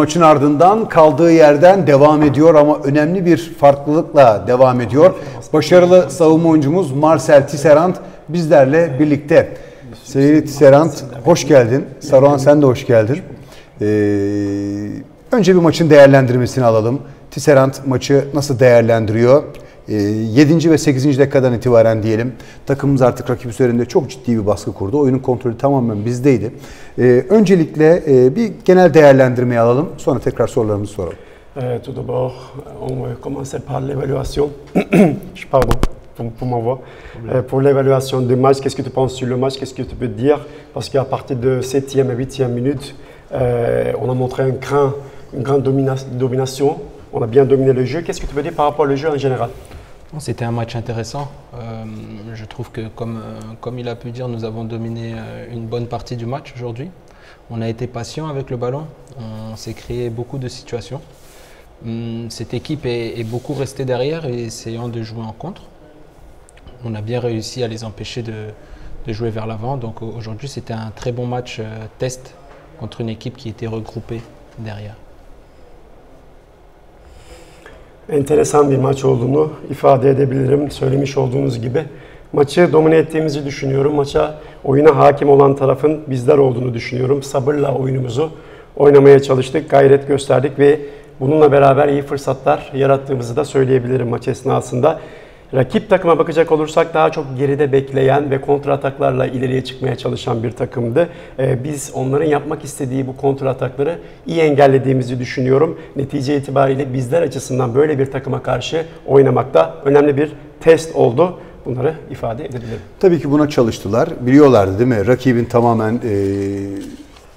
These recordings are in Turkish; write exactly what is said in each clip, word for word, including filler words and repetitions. Maçın ardından kaldığı yerden devam ediyor ama önemli bir farklılıkla devam ediyor. Başarılı savunma oyuncumuz Marcel Tisserand bizlerle birlikte. Sevgili Tisserand, hoş geldin. Saruhan, sen de hoş geldin. Ee, önce bir maçın değerlendirmesini alalım. Tisserand maçı nasıl değerlendiriyor? Ee, yedinci ve sekizinci dakikadan itibaren diyelim. Takımımız artık rakip üzerinde çok ciddi bir baskı kurdu. Oyunun kontrolü tamamen bizdeydi. Ee, öncelikle e, bir genel değerlendirmeyi alalım. Sonra tekrar sorularımızı soralım. Evet, tout d'abord, on va commencer par l'évaluation. Pardon pour ma voix. Pour l'évaluation du match, qu'est-ce que tu penses sur le match? Qu'est-ce que tu peux dire? Parce qu'à partir de septième et huitième minute, euh, on a montré un grand, une grande domina domination. On a bien dominé le jeu. Qu'est-ce que tu peux dire par rapport au jeu en général? C'était un match intéressant. Euh, je trouve que, comme, comme il a pu dire, nous avons dominé une bonne partie du match aujourd'hui. On a été patient avec le ballon. On s'est créé beaucoup de situations. Cette équipe est, est beaucoup restée derrière et essayant de jouer en contre. On a bien réussi à les empêcher de, de jouer vers l'avant. Donc aujourd'hui, c'était un très bon match test contre une équipe qui était regroupée derrière. Enteresan bir maç olduğunu ifade edebilirim. Söylemiş olduğunuz gibi maçı domine ettiğimizi düşünüyorum. Maça, oyuna hakim olan tarafın bizler olduğunu düşünüyorum. Sabırla oyunumuzu oynamaya çalıştık, gayret gösterdik ve bununla beraber iyi fırsatlar yarattığımızı da söyleyebilirim maç esnasında. Rakip takıma bakacak olursak daha çok geride bekleyen ve kontra ataklarla ileriye çıkmaya çalışan bir takımdı. Ee, biz onların yapmak istediği bu kontra atakları iyi engellediğimizi düşünüyorum. Netice itibariyle bizler açısından böyle bir takıma karşı oynamakta önemli bir test oldu. Bunları ifade edebilirim. Tabii ki buna çalıştılar. Biliyorlardı değil mi? Rakibin tamamen... Ee...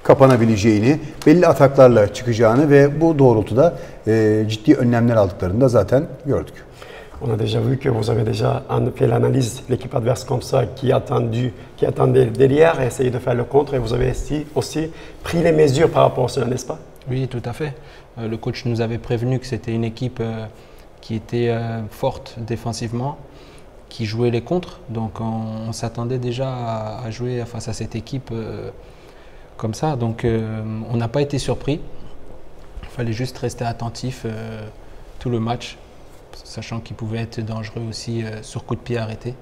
kapanabileceğini, belli ataklarla çıkacağını ve bu doğrultuda e, ciddi önlemler aldıklarını da zaten gördük. On a déjà vu que vous avez déjà fait l'analyse de l'équipe adverse comme ça qui attendu, qui attendait derrière, essayait de faire le contre et vous avez aussi pris les mesures par rapport à cela, n'est-ce pas? Oui, tout à fait. Le coach nous avait prévenu que c'était une équipe qui était forte défensivement, qui jouait les contres. Donc on, on s'attendait déjà à jouer face à cette équipe comme ça, donc euh, on n'a pas été surpris. Il fallait juste rester attentif euh, tout le match, sachant qu'il pouvait être dangereux aussi euh, sur coup de pied arrêté,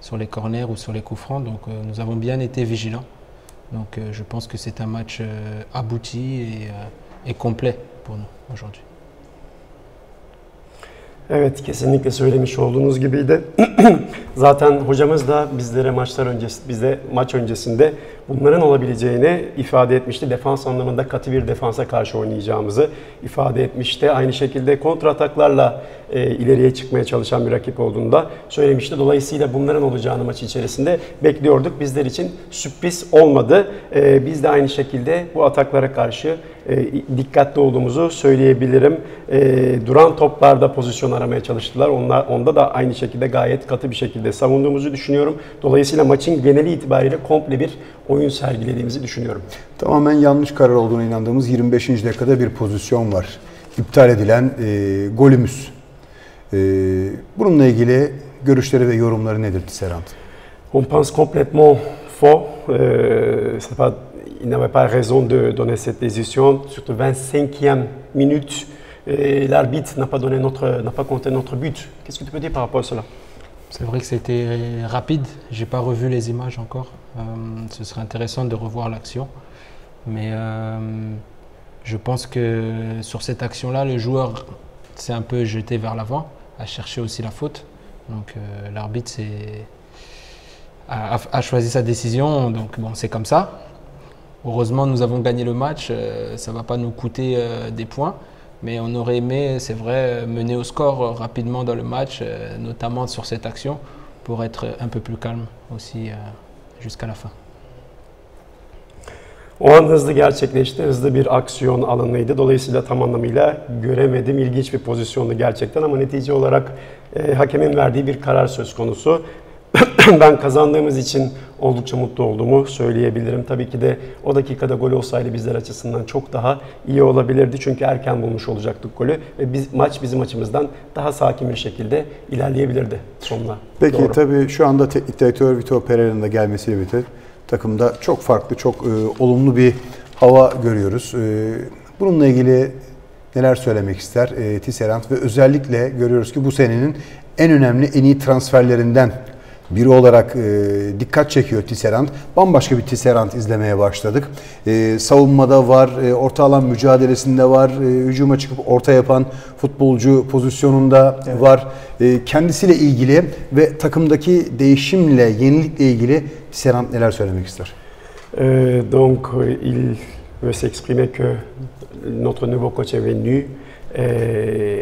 sur les corners ou sur les coups francs. Donc euh, nous avons bien été vigilants. Donc euh, je pense que c'est un match euh, abouti et, euh, et complet pour nous aujourd'hui. Evet, kesinlikle söylemiş olduğunuz gibiydi. Zaten hocamız da bizlere maçlar öncesi, bize maç öncesinde bunların olabileceğini ifade etmişti. Defans anlamında katı bir defansa karşı oynayacağımızı ifade etmişti. Aynı şekilde kontra ataklarla e, ileriye çıkmaya çalışan bir rakip olduğunu da söylemişti. Dolayısıyla bunların olacağını maç içerisinde bekliyorduk. Bizler için sürpriz olmadı. E, biz de aynı şekilde bu ataklara karşı e, dikkatli olduğumuzu söyleyebilirim. E, duran toplarda pozisyon aramaya çalıştılar. Onlar, onda da aynı şekilde gayet katı bir şekilde savunduğumuzu düşünüyorum. Dolayısıyla maçın geneli itibariyle komple bir oyun sergilediğimizi düşünüyorum. Tamamen yanlış karar olduğuna inandığımız yirmi beşinci dakikada bir pozisyon var. İptal edilen e, golümüz. E, bununla ilgili görüşleri ve yorumları nedir Tisserand? On pense complètement faux. C'est pas, il n'avait pas raison de donner cette décision. Surtout vingt-cinquième minute. L'arbitre n'a pas donné notre, n'a pas compté notre but. Qu'est-ce que tu peux dire par rapport à cela? C'est vrai que c'était rapide. Je n'ai pas revu les images encore. Euh, ce serait intéressant de revoir l'action. Mais euh, je pense que sur cette action-là, le joueur s'est un peu jeté vers l'avant, a cherché aussi la faute. Donc euh, l'arbitre a, a, a choisi sa décision. Donc bon, c'est comme ça. Heureusement, nous avons gagné le match. Euh, ça ne va pas nous coûter euh, des points. Mais on aurait aimé, c'est vrai, mener au score rapidement dans le match, notamment sur cette action, pour être un peu plus calme aussi jusqu'à la fin. O an hızlı gerçekleşti. Hızlı bir aksiyon alanıydı. Dolayısıyla tam anlamıyla göremedim. İlginç bir pozisyondu gerçekten ama netice olarak e, hakemin verdiği bir karar söz konusu. Ben kazandığımız için oldukça mutlu olduğumu söyleyebilirim. Tabii ki de o dakikada gol olsaydı bizler açısından çok daha iyi olabilirdi. Çünkü erken bulmuş olacaktık golü ve biz, maç bizim açımızdan daha sakin bir şekilde ilerleyebilirdi sonuna. Peki doğru. Tabii şu anda teknik direktör Vitor Pereira'nın da gelmesiyle birlikte takımda çok farklı, çok e, olumlu bir hava görüyoruz. E, Bununla ilgili neler söylemek ister e, Tisserand ve özellikle görüyoruz ki bu senenin en önemli, en iyi transferlerinden biri olarak e, dikkat çekiyor Tisserand. Bambaşka bir Tisserand izlemeye başladık. E, savunmada var, e, orta alan mücadelesinde var, e, hücuma çıkıp orta yapan futbolcu pozisyonunda evet. var. E, kendisiyle ilgili ve takımdaki değişimle, yenilikle ilgili Tisserand neler söylemek ister? E, donc, il veut s'exprimer que notre nouveau coach est venu. Et,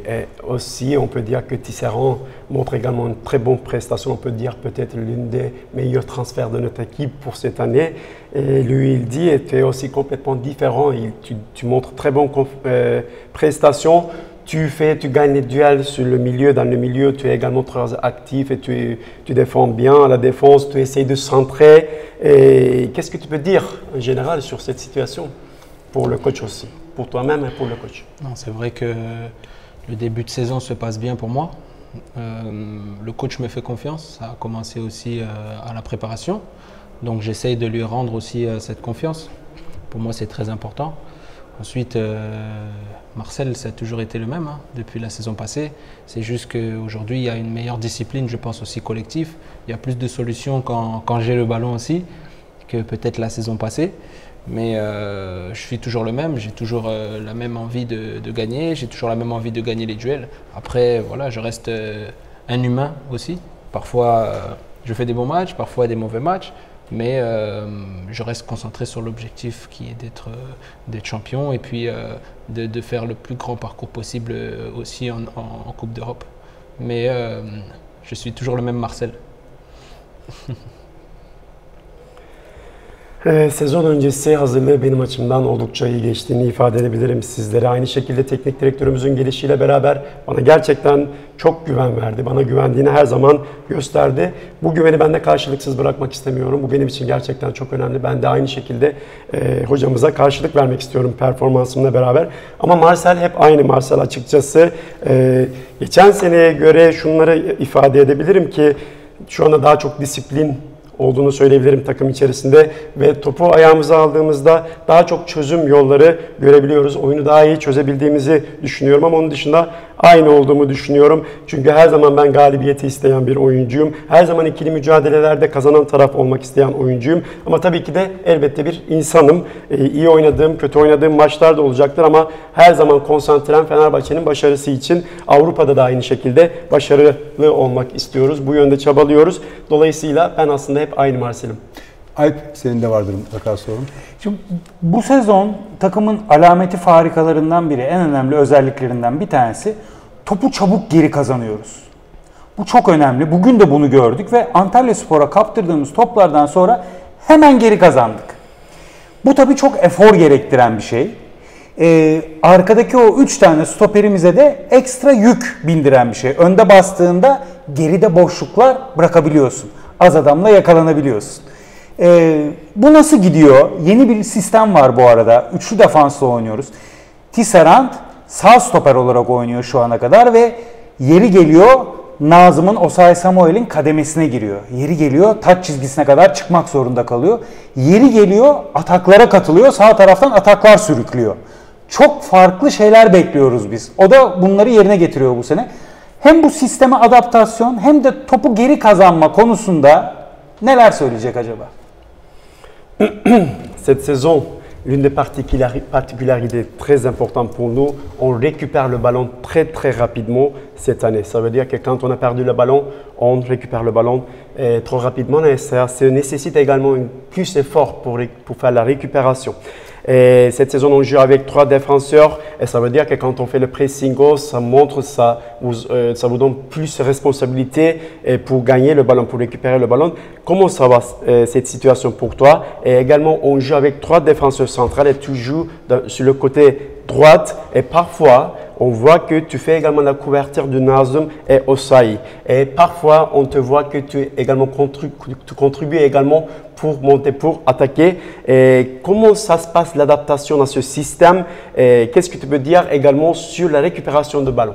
et aussi, on peut dire que Tisserand montre également une très bonne prestation, on peut dire peut-être l'une des meilleurs transferts de notre équipe pour cette année. Et lui, il dit, tu es aussi complètement différent, il, tu, tu montres très bonne euh, prestation, tu, fais, tu gagnes les duels sur le milieu, dans le milieu, tu es également très actif et tu, tu défends bien la défense, tu essayes de centrer. Et qu'est-ce que tu peux dire en général sur cette situation pour le coach aussi? Pour toi-même et pour le coach. C'est vrai que le début de saison se passe bien pour moi. Euh, le coach me fait confiance. Ça a commencé aussi euh, à la préparation. Donc j'essaye de lui rendre aussi euh, cette confiance. Pour moi, c'est très important. Ensuite, euh, Marcel, ça a toujours été le même hein, depuis la saison passée. C'est juste qu'aujourd'hui, il y a une meilleure discipline, je pense aussi collectif. Il y a plus de solutions quand, quand j'ai le ballon aussi que peut-être la saison passée. Mais euh, je suis toujours le même, j'ai toujours euh, la même envie de, de gagner, j'ai toujours la même envie de gagner les duels. Après, voilà, je reste euh, un humain aussi. Parfois, euh, je fais des bons matchs, parfois des mauvais matchs, mais euh, je reste concentré sur l'objectif qui est d'être euh, champion et puis euh, de, de faire le plus grand parcours possible euh, aussi en, en, en Coupe d'Europe. Mais euh, je suis toujours le même Marcel. Sezon öncesi hazırlığı benim açımdan oldukça iyi geçtiğini ifade edebilirim sizlere. Aynı şekilde teknik direktörümüzün gelişiyle beraber bana gerçekten çok güven verdi. Bana güvendiğini her zaman gösterdi. Bu güveni ben de karşılıksız bırakmak istemiyorum. Bu benim için gerçekten çok önemli. Ben de aynı şekilde e, hocamıza karşılık vermek istiyorum performansımla beraber. Ama Marcel hep aynı Marcel açıkçası. E, geçen seneye göre şunları ifade edebilirim ki şu anda daha çok disiplin olduğunu söyleyebilirim takım içerisinde ve topu ayağımıza aldığımızda daha çok çözüm yolları görebiliyoruz. Oyunu daha iyi çözebildiğimizi düşünüyorum ama onun dışında aynı olduğumu düşünüyorum. Çünkü her zaman ben galibiyeti isteyen bir oyuncuyum. Her zaman ikili mücadelelerde kazanan taraf olmak isteyen oyuncuyum. Ama tabii ki de elbette bir insanım. Ee, iyi oynadığım, kötü oynadığım maçlar da olacaktır ama her zaman konsantrem Fenerbahçe'nin başarısı için Avrupa'da da aynı şekilde başarılı olmak istiyoruz. Bu yönde çabalıyoruz. Dolayısıyla ben aslında hep aynı Marcel'im. Alp, senin de vardır mutlaka sorun. Şimdi bu sezon takımın alameti farikalarından biri, en önemli özelliklerinden bir tanesi topu çabuk geri kazanıyoruz. Bu çok önemli. Bugün de bunu gördük ve Antalyaspor'a kaptırdığımız toplardan sonra hemen geri kazandık. Bu tabii çok efor gerektiren bir şey. Ee, arkadaki o üç tane stoperimize de ekstra yük bindiren bir şey. Önde bastığında geride boşluklar bırakabiliyorsun. Az adamla yakalanabiliyorsun. Ee, bu nasıl gidiyor? Yeni bir sistem var bu arada. Üçlü defansla oynuyoruz. Tisserand sağ stoper olarak oynuyor şu ana kadar ve yeri geliyor Nazım'ın, Osei Samuel'in kademesine giriyor. Yeri geliyor taç çizgisine kadar çıkmak zorunda kalıyor. Yeri geliyor ataklara katılıyor. Sağ taraftan ataklar sürüklüyor. Çok farklı şeyler bekliyoruz biz. O da bunları yerine getiriyor bu sene. Hem bu sisteme adaptasyon hem de topu geri kazanma konusunda neler söyleyecek acaba? Cette saison, l'une des particularités très importantes pour nous, on récupère le ballon très très rapidement cette année. Ça veut dire que quand on a perdu le ballon, on récupère le ballon eh, trop rapidement et ça, ça nécessite également un plus effort pour, pour faire la récupération. Et cette saison, on joue avec trois défenseurs et ça veut dire que quand on fait le pressing haut, ça montre, ça vous, euh, ça vous donne plus de responsabilité pour gagner le ballon, pour récupérer le ballon. Comment ça va euh, cette situation pour toi? Et également, on joue avec trois défenseurs centrales et tu joues dans, sur le côté droit et parfois, on voit que tu fais également la couverture de Nazım et Osei. Et parfois, on te voit que tu, également contribues, tu contribues également pour monter, pour attaquer. Et comment ça se passe l'adaptation à ce système? Qu'est-ce que tu peux dire également sur la récupération de ballon?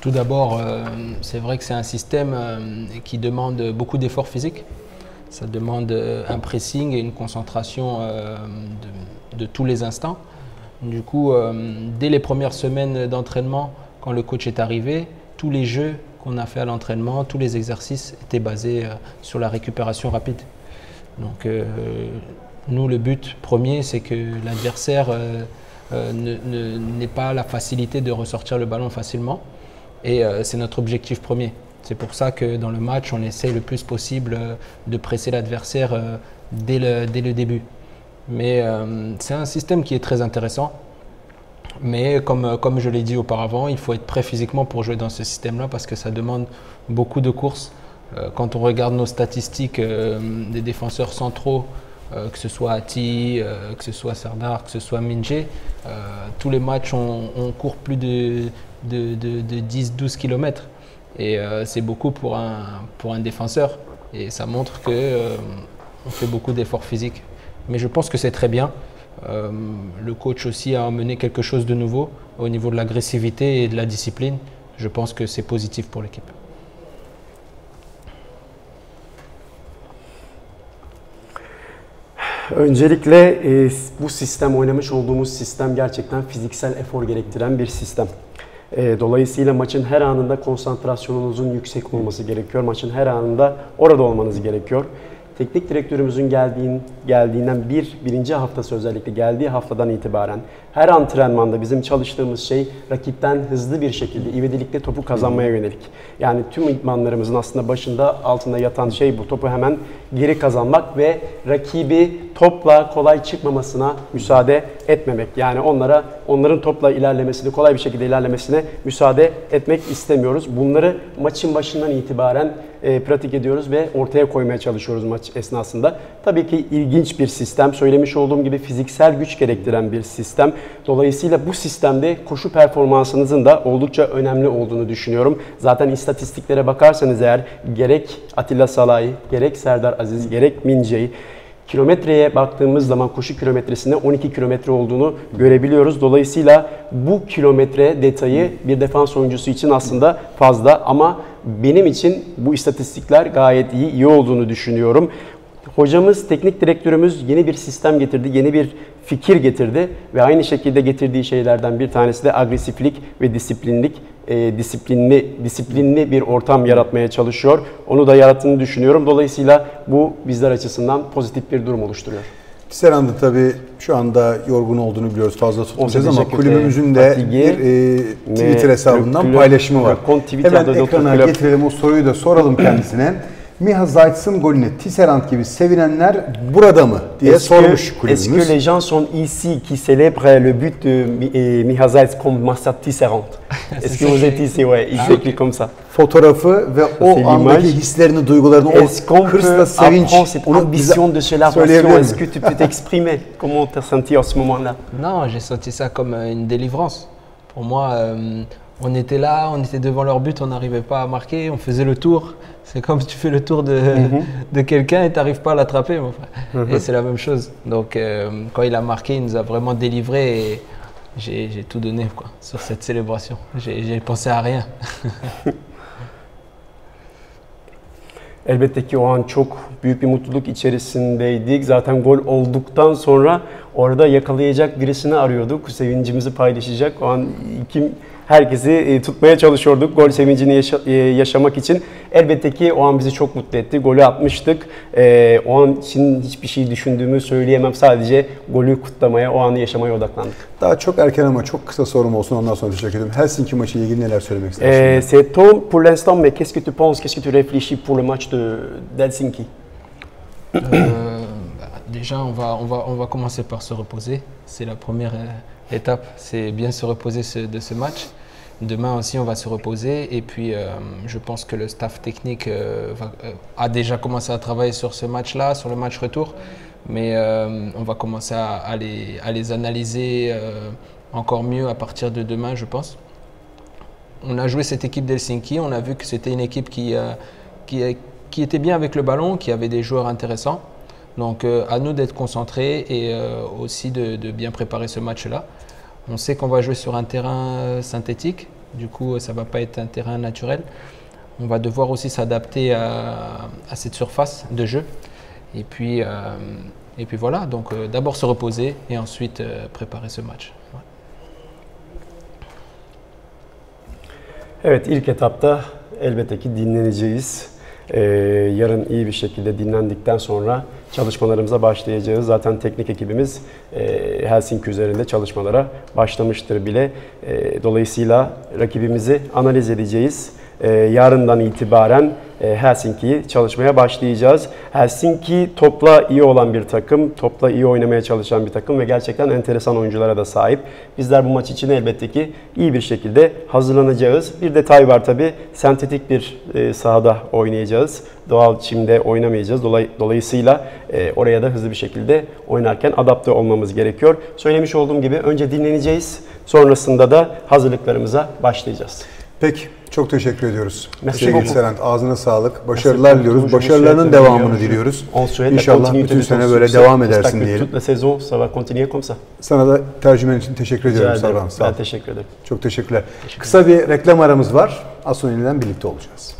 Tout d'abord, euh, c'est vrai que c'est un système euh, qui demande beaucoup d'efforts physiques. Ça demande un pressing et une concentration euh, de, de tous les instants. Du coup, euh, dès les premières semaines d'entraînement, quand le coach est arrivé, tous les jeux qu'on a fait à l'entraînement, tous les exercices étaient basés euh, sur la récupération rapide. Donc, euh, nous, le but premier, c'est que l'adversaire euh, euh, ne, ne, n'ait pas la facilité de ressortir le ballon facilement. Et euh, c'est notre objectif premier. C'est pour ça que dans le match, on essaie le plus possible euh, de presser l'adversaire euh, dès, le, dès le début. Mais euh, c'est un système qui est très intéressant. Mais comme, comme je l'ai dit auparavant, il faut être prêt physiquement pour jouer dans ce système-là parce que ça demande beaucoup de courses. Euh, quand on regarde nos statistiques euh, des défenseurs centraux, euh, que ce soit Ati, euh, que ce soit Serdar, que ce soit Mince, euh, tous les matchs, on, on court plus de, de, de, de dix à douze kilomètres. Et euh, c'est beaucoup pour un, pour un défenseur. Et ça montre qu'on euh, fait beaucoup d'efforts physiques. Mais je pense que c'est très bien. Euh, le coach aussi a amené quelque chose de nouveau au niveau de l'agressivité et de la discipline. Je pense que c'est positif pour l'équipe. Öncelikle e, bu sistem, oynamış olduğumuz sistem gerçekten fiziksel efor gerektiren bir sistem. E, dolayısıyla maçın her anında konsantrasyonunuzun yüksek olması gerekiyor. Maçın her anında orada olmanız gerekiyor. Teknik direktörümüzün geldiğin, geldiğinden bir, birinci haftası özellikle geldiği haftadan itibaren her antrenmanda bizim çalıştığımız şey rakipten hızlı bir şekilde ivedilikle topu kazanmaya yönelik. Yani tüm idmanlarımızın aslında başında altında yatan şey bu. Topu hemen geri kazanmak ve rakibi topla kolay çıkmamasına müsaade etmemek. Yani onlara onların topla ilerlemesini, kolay bir şekilde ilerlemesine müsaade etmek istemiyoruz. Bunları maçın başından itibaren e, pratik ediyoruz ve ortaya koymaya çalışıyoruz maç esnasında. Tabii ki ilginç bir sistem. Söylemiş olduğum gibi fiziksel güç gerektiren bir sistem. Dolayısıyla bu sistemde koşu performansınızın da oldukça önemli olduğunu düşünüyorum. Zaten istatistiklere bakarsanız eğer gerek Atilla Salay, gerek Serdar Aziz, gerek Mince'yi kilometreye baktığımız zaman koşu kilometresinde on iki kilometre olduğunu görebiliyoruz. Dolayısıyla bu kilometre detayı bir defans oyuncusu için aslında fazla ama benim için bu istatistikler gayet iyi, iyi olduğunu düşünüyorum. Hocamız, teknik direktörümüz yeni bir sistem getirdi, yeni bir fikir getirdi ve aynı şekilde getirdiği şeylerden bir tanesi de agresiflik ve disiplinlik, e, disiplinli, disiplinli bir ortam yaratmaya çalışıyor. Onu da yarattığını düşünüyorum. Dolayısıyla bu bizler açısından pozitif bir durum oluşturuyor. Tisserand'ın tabii şu anda yorgun olduğunu biliyoruz, fazla tutmayacağız ama kulübümüzün de bir e, Twitter hesabından paylaşımı var. Hemen ekrana getirelim, o soruyu da soralım kendisine. Miha Zayt'sın golüne Tisserand gibi sevinenler burada mı diye sormuş kulübümüz. Est-ce que les gens sont ici qui célèbrent le but de Miha Zayt contre Marcel Tisserand? Est-ce que vous êtes ici? Ouais, exactement comme ça. Fotoğrafı ve o andaki hislerini, duygularını, o hırsla sevinç, onu bize söyleyebilir mi? Est-ce que tu peux t'exprimer? Comment t'as senti en ce moment-là? Non, j'ai senti ça comme une délivrance. Pour moi, euh, on était là, on était devant leur but, on n'arrivait pas à marquer, on faisait le tour. C'est comme si tu fais le tour de, mm-hmm. de quelqu'un et tu n'arrives pas à l'attraper, mon frère. Mm-hmm. Et c'est la même chose. Donc, euh, quand il a marqué, il nous a vraiment délivré et j'ai tout donné quoi, sur cette célébration. J'ai pensé à rien. Elbette ki o an çok büyük bir mutluluk içerisindeydik. Zaten gol olduktan sonra orada yakalayacak birisini arıyorduk. Sevincimizi paylaşacak. O an kim, herkesi tutmaya çalışıyorduk gol sevincini yaşa, yaşamak için. Elbette ki o an bizi çok mutlu etti. Golü atmıştık. E, o an için hiçbir şey düşündüğümü söyleyemem. Sadece golü kutlamaya, o anı yaşamaya odaklandık. Daha çok erken ama çok kısa sorum olsun. Ondan sonra teşekkür ederim. Helsinki maçı ile ilgili neler söylemek istersiniz? C'est tôt pour l'instant, mais qu'est-ce que tu penses? Qu'est-ce que tu réfléchis pour le match d'Helsinki? Euh, bah, déjà, on va, on va, on va commencer par se reposer. C'est la première euh, étape. C'est bien se reposer ce, de ce match. Demain aussi, on va se reposer et puis euh, je pense que le staff technique euh, va, euh, a déjà commencé à travailler sur ce match-là, sur le match retour, mais euh, on va commencer à, à, les, à les analyser euh, encore mieux à partir de demain, je pense. On a joué cette équipe d'Helsinki, on a vu que c'était une équipe qui, euh, qui, qui était bien avec le ballon, qui avait des joueurs intéressants. Donc euh, à nous d'être concentrés et euh, aussi de, de bien préparer ce match-là. On sait qu'on va jouer sur un terrain synthétique, du coup ça ne va pas être un terrain naturel. On va devoir aussi s'adapter à, à cette surface de jeu. Et puis, euh, et puis voilà, donc euh, d'abord se reposer et ensuite euh, préparer ce match. Evet, ilk etapta elbette ki dinleneceğiz. Ee, yarın iyi bir şekilde dinlendikten sonra çalışmalarımıza başlayacağız. Zaten teknik ekibimiz e, Helsinki üzerinde çalışmalara başlamıştır bile. E, dolayısıyla rakibimizi analiz edeceğiz. E, yarından itibaren e, Helsinki'yi çalışmaya başlayacağız. Helsinki topla iyi olan bir takım, topla iyi oynamaya çalışan bir takım ve gerçekten enteresan oyunculara da sahip. Bizler bu maç için elbette ki iyi bir şekilde hazırlanacağız. Bir detay var tabii, sentetik bir e, sahada oynayacağız. Doğal çimde oynamayacağız. Dolay, dolayısıyla e, oraya da hızlı bir şekilde oynarken adapte olmamız gerekiyor. Söylemiş olduğum gibi önce dinleneceğiz, sonrasında da hazırlıklarımıza başlayacağız. Peki. Çok teşekkür ediyoruz. Sevgili Serhat, ağzına sağlık. Başarılar diliyoruz. Başarılarının devamını diliyoruz. İnşallah bütün sene böyle devam edersin diyelim. Sana da tercümen için teşekkür ediyorum Serhat. Ben teşekkür ederim. Çok teşekkürler. Kısa bir reklam aramız var. Az sonra yeniden birlikte olacağız.